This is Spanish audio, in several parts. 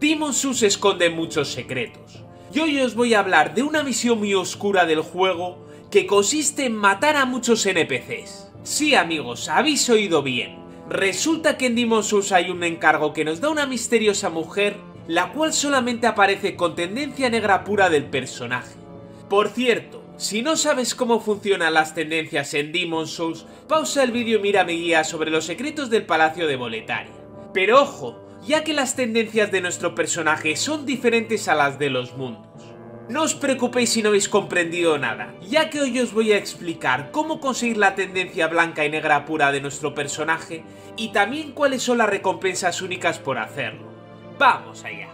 Demon's Souls esconde muchos secretos, y hoy os voy a hablar de una misión muy oscura del juego que consiste en matar a muchos NPCs. Sí, amigos, habéis oído bien. Resulta que en Demon's Souls hay un encargo que nos da una misteriosa mujer, la cual solamente aparece con tendencia negra pura del personaje. Por cierto, si no sabes cómo funcionan las tendencias en Demon's Souls, pausa el vídeo y mira mi guía sobre los secretos del Palacio de Boletaria. Pero ojo, ya que las tendencias de nuestro personaje son diferentes a las de los mundos. No os preocupéis si no habéis comprendido nada, ya que hoy os voy a explicar cómo conseguir la tendencia blanca y negra pura de nuestro personaje y también cuáles son las recompensas únicas por hacerlo. ¡Vamos allá!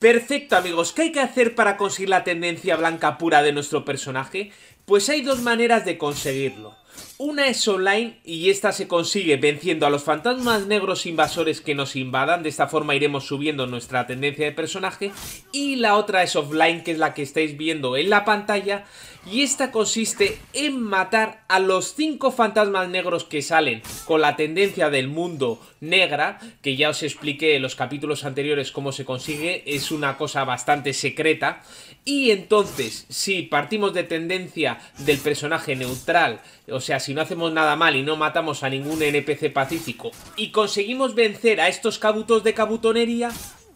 Perfecto, amigos, ¿qué hay que hacer para conseguir la tendencia blanca pura de nuestro personaje? Pues hay dos maneras de conseguirlo. Una es online y esta se consigue venciendo a los fantasmas negros invasores que nos invadan, de esta forma iremos subiendo nuestra tendencia de personaje. Y la otra es offline, que es la que estáis viendo en la pantalla, y esta consiste en matar a los 5 fantasmas negros que salen con la tendencia del mundo negra, que ya os expliqué en los capítulos anteriores cómo se consigue, es una cosa bastante secreta. Y entonces, si partimos de tendencia del personaje neutral, o sea, si no hacemos nada mal y no matamos a ningún NPC pacífico y conseguimos vencer a estos cabutos de cabutonería,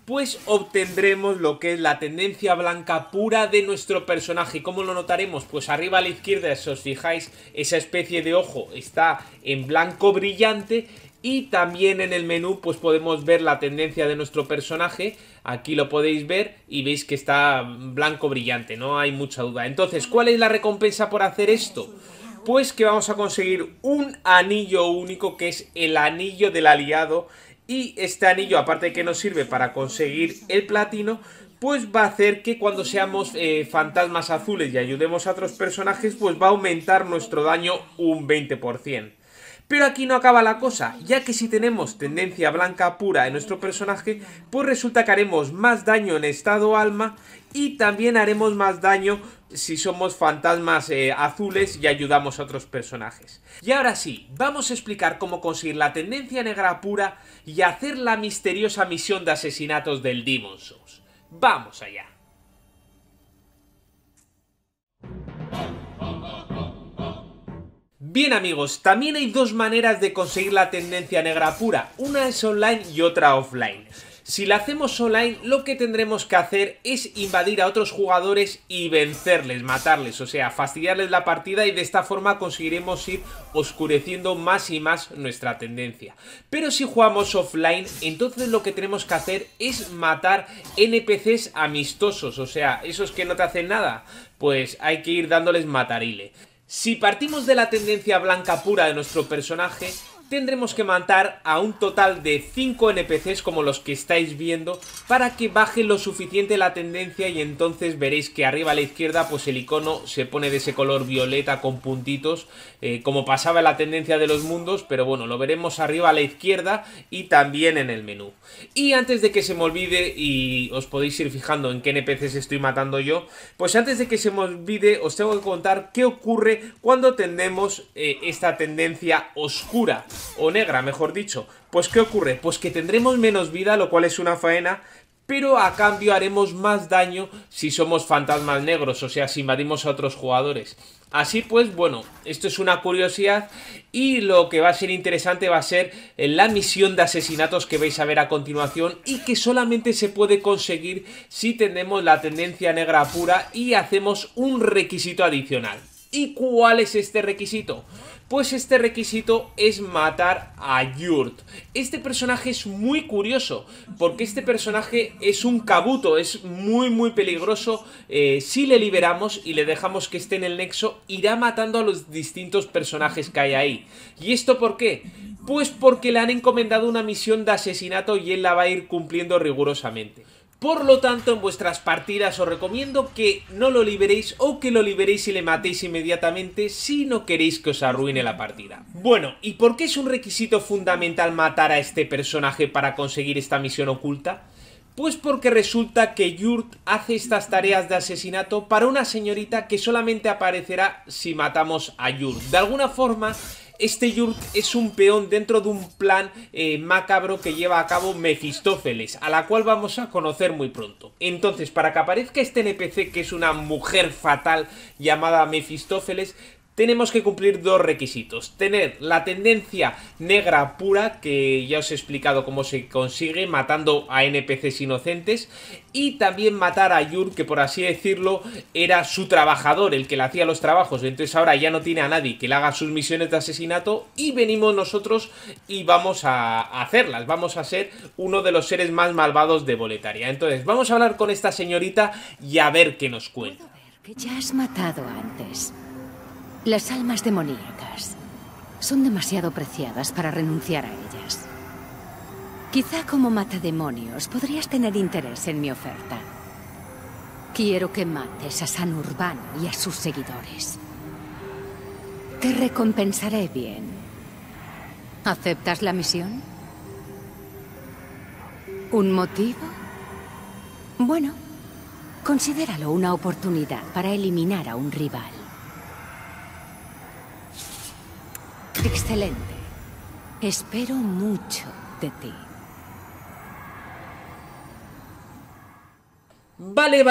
pues obtendremos lo que es la tendencia blanca pura de nuestro personaje. ¿Cómo lo notaremos? Pues arriba a la izquierda, si os fijáis, esa especie de ojo está en blanco brillante. Y también en el menú pues podemos ver la tendencia de nuestro personaje, aquí lo podéis ver y veis que está blanco brillante, no hay mucha duda. Entonces, ¿cuál es la recompensa por hacer esto? Pues que vamos a conseguir un anillo único, que es el anillo del aliado, y este anillo, aparte de que nos sirve para conseguir el platino, pues va a hacer que cuando seamos fantasmas azules y ayudemos a otros personajes, pues va a aumentar nuestro daño un 20%. Pero aquí no acaba la cosa, ya que si tenemos tendencia blanca pura en nuestro personaje, pues resulta que haremos más daño en estado alma y también haremos más daño si somos fantasmas azules y ayudamos a otros personajes. Y ahora sí, vamos a explicar cómo conseguir la tendencia negra pura y hacer la misteriosa misión de asesinatos del Demon's Souls. ¡Vamos allá! Bien, amigos, también hay dos maneras de conseguir la tendencia negra pura, una es online y otra offline. Si la hacemos online, lo que tendremos que hacer es invadir a otros jugadores y vencerles, matarles, o sea, fastidiarles la partida, y de esta forma conseguiremos ir oscureciendo más y más nuestra tendencia. Pero si jugamos offline, entonces lo que tenemos que hacer es matar NPCs amistosos, o sea, esos que no te hacen nada, pues hay que ir dándoles matarile. Si partimos de la tendencia blanca pura de nuestro personaje, tendremos que matar a un total de 5 NPCs como los que estáis viendo, para que baje lo suficiente la tendencia, y entonces veréis que arriba a la izquierda pues el icono se pone de ese color violeta con puntitos, como pasaba en la tendencia de los mundos, pero bueno, lo veremos arriba a la izquierda y también en el menú. Y antes de que se me olvide, y os podéis ir fijando en qué NPCs estoy matando yo, pues antes de que se me olvide os tengo que contar qué ocurre cuando tenemos esta tendencia oscura o negra, mejor dicho. Pues ¿qué ocurre? Pues que tendremos menos vida, lo cual es una faena, pero a cambio haremos más daño si somos fantasmas negros, o sea, si invadimos a otros jugadores. Así pues, bueno, esto es una curiosidad, y lo que va a ser interesante va a ser la misión de asesinatos que vais a ver a continuación, y que solamente se puede conseguir si tenemos la tendencia negra pura y hacemos un requisito adicional. ¿Y cuál es este requisito? Pues este requisito es matar a Yurt. Este personaje es muy curioso, porque este personaje es un kabuto, es muy muy peligroso. Si le liberamos y le dejamos que esté en el nexo, irá matando a los distintos personajes que hay ahí. ¿Y esto por qué? Pues porque le han encomendado una misión de asesinato y él la va a ir cumpliendo rigurosamente. Por lo tanto, en vuestras partidas os recomiendo que no lo liberéis, o que lo liberéis y le matéis inmediatamente si no queréis que os arruine la partida. Bueno, ¿y por qué es un requisito fundamental matar a este personaje para conseguir esta misión oculta? Pues porque resulta que Yurt hace estas tareas de asesinato para una señorita que solamente aparecerá si matamos a Yurt. De alguna forma, este Yurt es un peón dentro de un plan macabro que lleva a cabo Mefistófeles, a la cual vamos a conocer muy pronto. Entonces, para que aparezca este NPC, que es una mujer fatal llamada Mefistófeles, tenemos que cumplir dos requisitos: tener la tendencia negra pura, que ya os he explicado cómo se consigue, matando a NPCs inocentes, y también matar a Yur, que por así decirlo era su trabajador, el que le hacía los trabajos. Entonces ahora ya no tiene a nadie que le haga sus misiones de asesinato, y venimos nosotros y vamos a hacerlas. Vamos a ser uno de los seres más malvados de Boletaria. Entonces vamos a hablar con esta señorita y a ver qué nos cuenta. Puedo ver que ya has matado antes. Las almas demoníacas son demasiado preciadas para renunciar a ellas. Quizá como matademonios podrías tener interés en mi oferta. Quiero que mates a San Urbano y a sus seguidores. Te recompensaré bien. ¿Aceptas la misión? ¿Un motivo? Bueno, considéralo una oportunidad para eliminar a un rival. Excelente. Espero mucho de ti. Vale.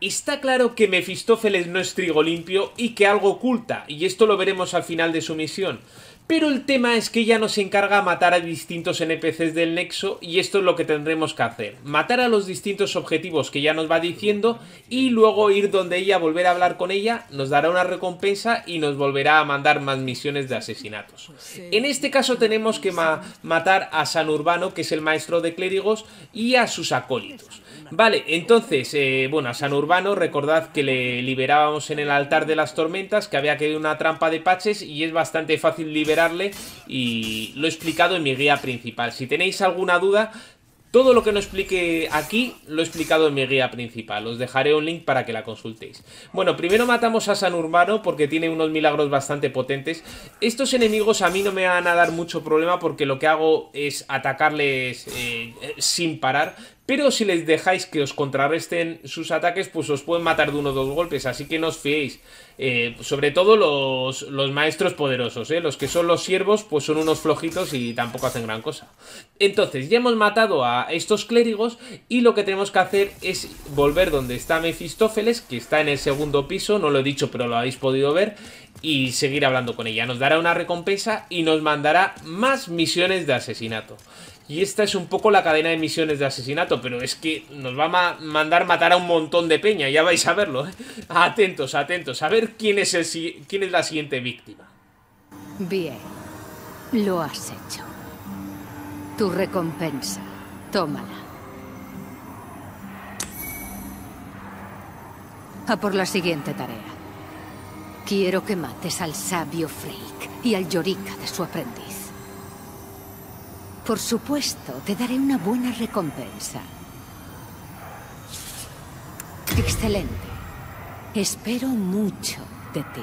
Está claro que Mefistófeles no es trigo limpio y que algo oculta, y esto lo veremos al final de su misión. Pero el tema es que ella nos encarga matar a distintos NPCs del nexo, y esto es lo que tendremos que hacer: matar a los distintos objetivos que ella nos va diciendo, y luego ir donde ella, volver a hablar con ella, nos dará una recompensa y nos volverá a mandar más misiones de asesinatos. En este caso tenemos que matar a San Urbano, que es el maestro de clérigos, y a sus acólitos. Vale, entonces, bueno, a San Urbano recordad que le liberábamos en el altar de las tormentas, que había quedado una trampa de Parches y es bastante fácil liberar, y lo he explicado en mi guía principal. Si tenéis alguna duda, todo lo que no explique aquí lo he explicado en mi guía principal. Os dejaré un link para que la consultéis. Bueno, primero matamos a San Urbano porque tiene unos milagros bastante potentes. Estos enemigos a mí no me van a dar mucho problema porque lo que hago es atacarles sin parar. Pero si les dejáis que os contrarresten sus ataques, pues os pueden matar de uno o dos golpes, así que no os fiéis. Sobre todo los maestros poderosos, los que son los siervos, pues son unos flojitos y tampoco hacen gran cosa. Entonces, ya hemos matado a estos clérigos y lo que tenemos que hacer es volver donde está Mefistófeles, que está en el segundo piso, no lo he dicho pero lo habéis podido ver, y seguir hablando con ella. Nos dará una recompensa y nos mandará más misiones de asesinato. Y esta es un poco la cadena de misiones de asesinato, pero es que nos va a mandar matar a un montón de peña, ya vais a verlo, ¿eh? Atentos, atentos, a ver quién es la siguiente víctima. Bien, lo has hecho. Tu recompensa, tómala. A por la siguiente tarea. Quiero que mates al sabio Freke y al Yorika de su aprendiz. Por supuesto, te daré una buena recompensa. Excelente. Espero mucho de ti.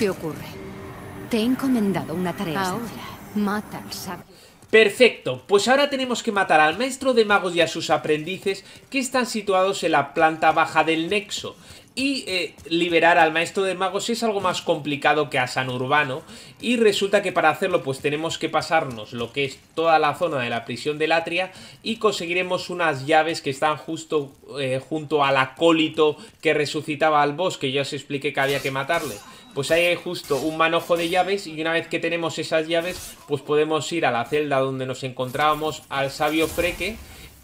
¿Qué ocurre? Te he encomendado una tarea. Ahora, mata al sabio. Perfecto, pues ahora tenemos que matar al maestro de magos y a sus aprendices, que están situados en la planta baja del nexo. Y liberar al maestro de magos es algo más complicado que a San Urbano, y resulta que para hacerlo pues tenemos que pasarnos lo que es toda la zona de la prisión de Latria y conseguiremos unas llaves que están justo junto al acólito que resucitaba al boss, que ya os expliqué que había que matarle. Pues ahí hay justo un manojo de llaves, y una vez que tenemos esas llaves pues podemos ir a la celda donde nos encontrábamos al sabio Freke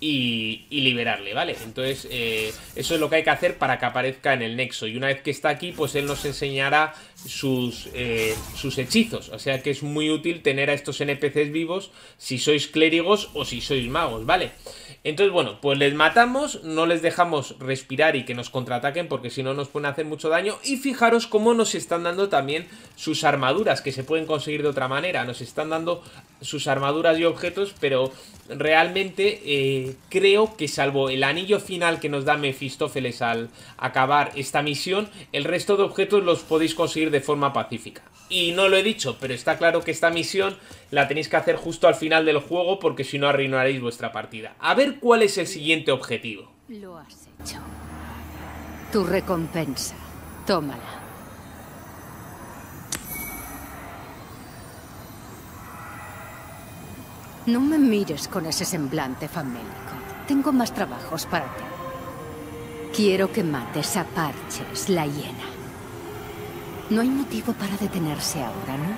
y liberarle, ¿vale? Entonces eso es lo que hay que hacer para que aparezca en el nexo, y una vez que está aquí pues él nos enseñará sus hechizos, o sea que es muy útil tener a estos NPCs vivos si sois clérigos o si sois magos, ¿vale? Entonces bueno, pues les matamos, no les dejamos respirar y que nos contraataquen porque si no nos pueden hacer mucho daño, y fijaros cómo nos están dando también sus armaduras, que se pueden conseguir de otra manera. Nos están dando sus armaduras y objetos, pero realmente creo que salvo el anillo final que nos da Mefistófeles al acabar esta misión, el resto de objetos los podéis conseguir de forma pacífica. Y no lo he dicho, pero está claro que esta misión la tenéis que hacer justo al final del juego, porque si no arruinaréis vuestra partida. A ver cuál es el siguiente objetivo. Lo has hecho. Tu recompensa. Tómala. No me mires con ese semblante famélico. Tengo más trabajos para ti. Quiero que mates a Parches, la hiena. No hay motivo para detenerse ahora, ¿no?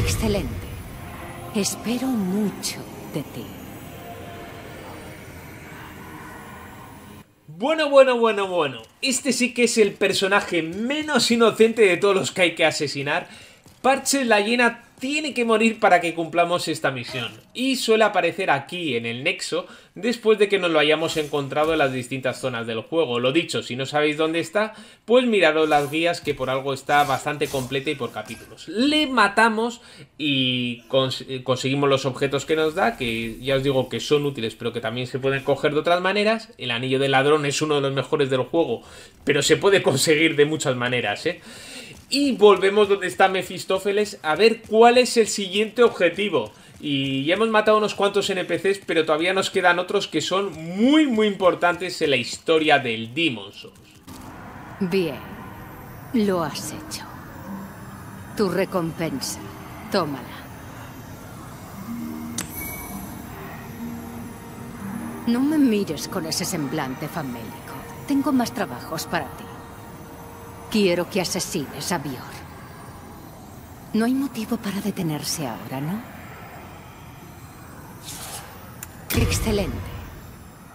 Excelente. Espero mucho de ti. Bueno, bueno, bueno, bueno. Este sí que es el personaje menos inocente de todos los que hay que asesinar. Parches la hiena tiene que morir para que cumplamos esta misión, y suele aparecer aquí en el nexo después de que nos lo hayamos encontrado en las distintas zonas del juego. Lo dicho, si no sabéis dónde está, pues miraros las guías, que por algo está bastante completa y por capítulos. Le matamos y conseguimos los objetos que nos da, que ya os digo que son útiles pero que también se pueden coger de otras maneras. El anillo del ladrón es uno de los mejores del juego, pero se puede conseguir de muchas maneras, ¿eh? Y volvemos donde está Mefistófeles a ver cuál es el siguiente objetivo. Y ya hemos matado unos cuantos NPCs, pero todavía nos quedan otros que son muy, muy importantes en la historia del Demon's Souls. Bien, lo has hecho. Tu recompensa, tómala. No me mires con ese semblante famélico. Tengo más trabajos para ti. Quiero que asesines a Biorr. No hay motivo para detenerse ahora, ¿no? Excelente.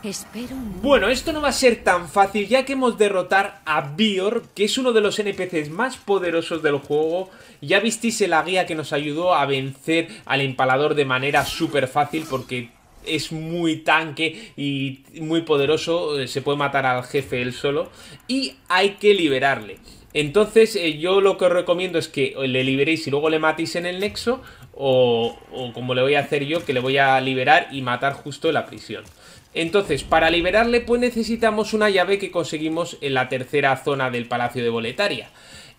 Espero... Bueno, esto no va a ser tan fácil, ya que hemos derrotado a Biorr, que es uno de los NPCs más poderosos del juego. Ya visteis en la guía que nos ayudó a vencer al empalador de manera súper fácil, porque es muy tanque y muy poderoso, se puede matar al jefe él solo y hay que liberarle. Entonces yo lo que os recomiendo es que le liberéis y luego le matéis en el nexo, o como le voy a hacer yo, que le voy a liberar y matar justo en la prisión. Entonces, para liberarle pues necesitamos una llave que conseguimos en la tercera zona del Palacio de Boletaria.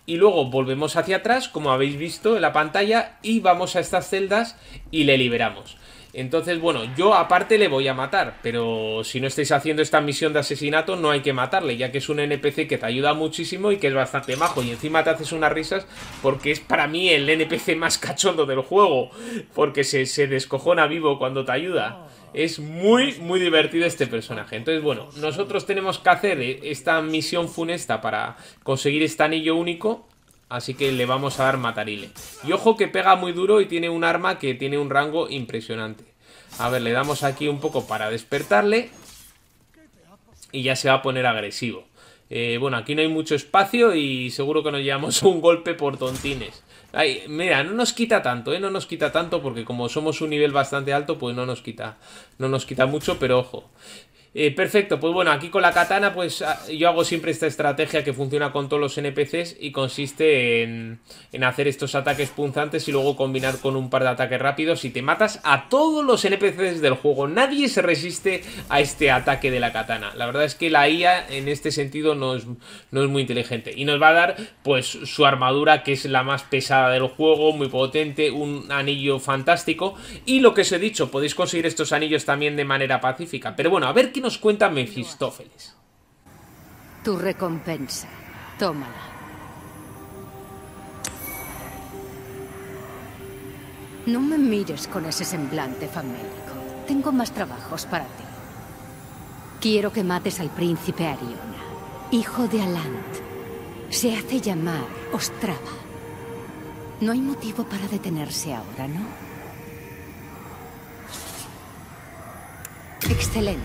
Y luego volvemos hacia atrás, como habéis visto en la pantalla, y vamos a estas celdas y le liberamos. Entonces, bueno, yo aparte le voy a matar, pero si no estáis haciendo esta misión de asesinato no hay que matarle, ya que es un NPC que te ayuda muchísimo y que es bastante majo, y encima te haces unas risas porque es para mí el NPC más cachondo del juego, porque se descojona vivo cuando te ayuda. Es muy, muy divertido este personaje. Entonces, bueno, nosotros tenemos que hacer esta misión funesta para conseguir este anillo único. Así que le vamos a dar matarile. Y ojo que pega muy duro y tiene un arma que tiene un rango impresionante. A ver, le damos aquí un poco para despertarle. Y ya se va a poner agresivo. Bueno, aquí no hay mucho espacio y seguro que nos llevamos un golpe por tontines. Ay, mira, no nos quita tanto, ¿eh? No nos quita tanto porque como somos un nivel bastante alto, pues no nos quita mucho, pero ojo. Perfecto, pues bueno, aquí con la katana pues yo hago siempre esta estrategia que funciona con todos los NPCs y consiste en hacer estos ataques punzantes y luego combinar con un par de ataques rápidos y te matas a todos los NPCs del juego. Nadie se resiste a este ataque de la katana. La verdad es que la IA en este sentido no es muy inteligente y nos va a dar pues su armadura, que es la más pesada del juego, muy potente, un anillo fantástico. Y lo que os he dicho, podéis conseguir estos anillos también de manera pacífica, pero bueno, a ver qué nos cuenta Mefistófeles. Tu recompensa, tómala. No me mires con ese semblante famélico. Tengo más trabajos para ti. Quiero que mates al príncipe Ariona, hijo de Alant. Se hace llamar Ostrava. No hay motivo para detenerse ahora, ¿no? Excelente.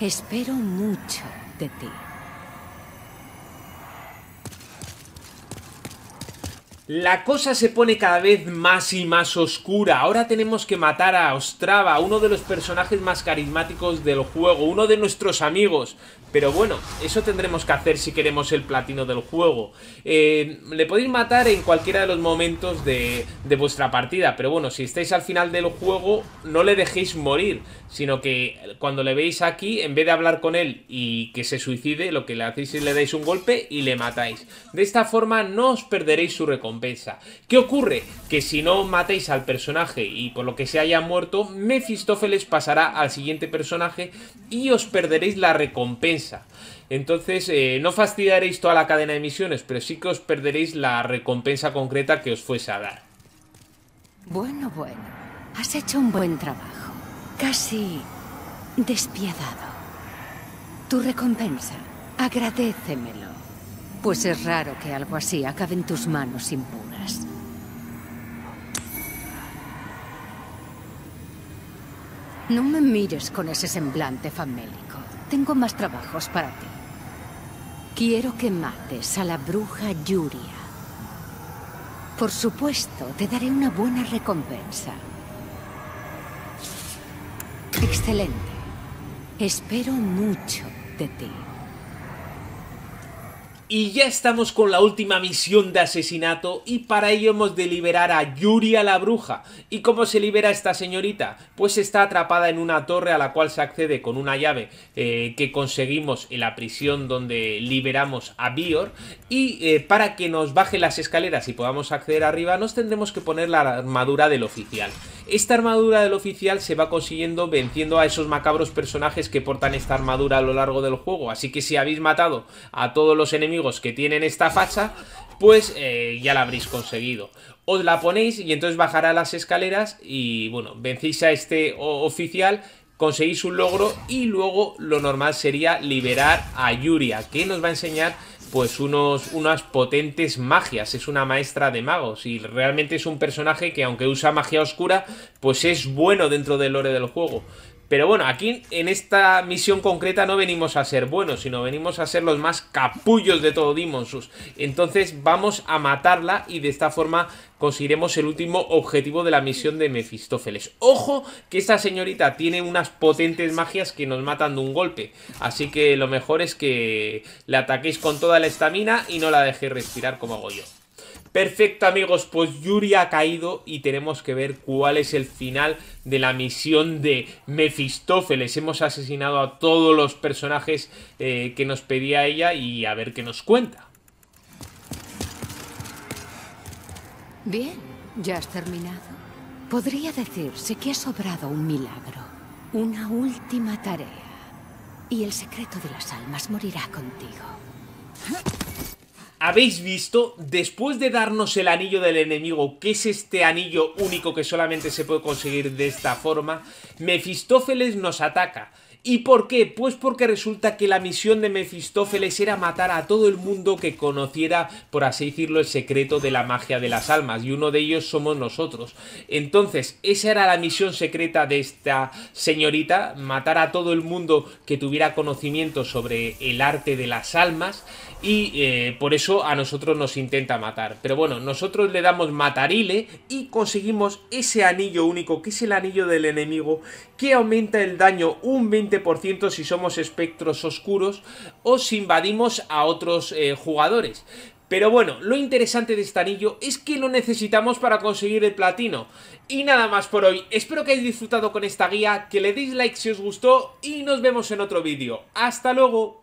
Espero mucho de ti. La cosa se pone cada vez más y más oscura. Ahora tenemos que matar a Ostrava, uno de los personajes más carismáticos del juego, uno de nuestros amigos. Pero bueno, eso tendremos que hacer si queremos el platino del juego. Le podéis matar en cualquiera de los momentos de vuestra partida, pero bueno, si estáis al final del juego, no le dejéis morir, sino que cuando le veis aquí, en vez de hablar con él y que se suicide, lo que le hacéis es le dais un golpe y le matáis. De esta forma no os perderéis su recompensa. ¿Qué ocurre? Que si no matéis al personaje y por lo que se haya muerto, Mefistófeles pasará al siguiente personaje y os perderéis la recompensa. Entonces no fastidiaréis toda la cadena de misiones, pero sí que os perderéis la recompensa concreta que os fuese a dar. Bueno, bueno, has hecho un buen trabajo, casi despiadado. Tu recompensa, agradécemelo. Pues es raro que algo así acabe en tus manos impuras. No me mires con ese semblante famélico. Tengo más trabajos para ti. Quiero que mates a la bruja Yuria. Por supuesto, te daré una buena recompensa. Excelente. Espero mucho de ti. Y ya estamos con la última misión de asesinato y para ello hemos de liberar a Yuria la bruja. ¿Y cómo se libera esta señorita? Pues está atrapada en una torre a la cual se accede con una llave que conseguimos en la prisión donde liberamos a Biorr. Y para que nos baje las escaleras y podamos acceder arriba nos tendremos que poner la armadura del oficial. Esta armadura del oficial se va consiguiendo venciendo a esos macabros personajes que portan esta armadura a lo largo del juego. Así que si habéis matado a todos los enemigos que tienen esta facha, pues ya la habréis conseguido. Os la ponéis y entonces bajará las escaleras y bueno, vencéis a este oficial, conseguís un logro y luego lo normal sería liberar a Yuria, que nos va a enseñar pues unas potentes magias. Es una maestra de magos y realmente es un personaje que aunque usa magia oscura, pues es bueno dentro del lore del juego. Pero bueno, aquí en esta misión concreta no venimos a ser buenos, sino venimos a ser los más capullos de todo Demon's Souls. Entonces vamos a matarla y de esta forma conseguiremos el último objetivo de la misión de Mefistófeles. ¡Ojo! Que esta señorita tiene unas potentes magias que nos matan de un golpe. Así que lo mejor es que la ataquéis con toda la estamina y no la dejéis respirar como hago yo. Perfecto amigos, pues Yuria ha caído y tenemos que ver cuál es el final de la misión de Mefistófeles. Hemos asesinado a todos los personajes que nos pedía ella y a ver qué nos cuenta. Bien, ya has terminado. Podría decirse que ha sobrado un milagro, una última tarea. Y el secreto de las almas morirá contigo. Habéis visto, después de darnos el anillo del enemigo, que es este anillo único que solamente se puede conseguir de esta forma, Mefistófeles nos ataca. ¿Y por qué? Pues porque resulta que la misión de Mefistófeles era matar a todo el mundo que conociera, por así decirlo, el secreto de la magia de las almas, y uno de ellos somos nosotros. Entonces, esa era la misión secreta de esta señorita, matar a todo el mundo que tuviera conocimiento sobre el arte de las almas, y por eso a nosotros nos intenta matar. Pero bueno, nosotros le damos matarile y conseguimos ese anillo único, que es el anillo del enemigo, que aumenta el daño un 20% si somos espectros oscuros o si invadimos a otros jugadores. Pero bueno, lo interesante de este anillo es que lo necesitamos para conseguir el platino. Y nada más por hoy. Espero que hayáis disfrutado con esta guía, que le deis like si os gustó y nos vemos en otro vídeo. ¡Hasta luego!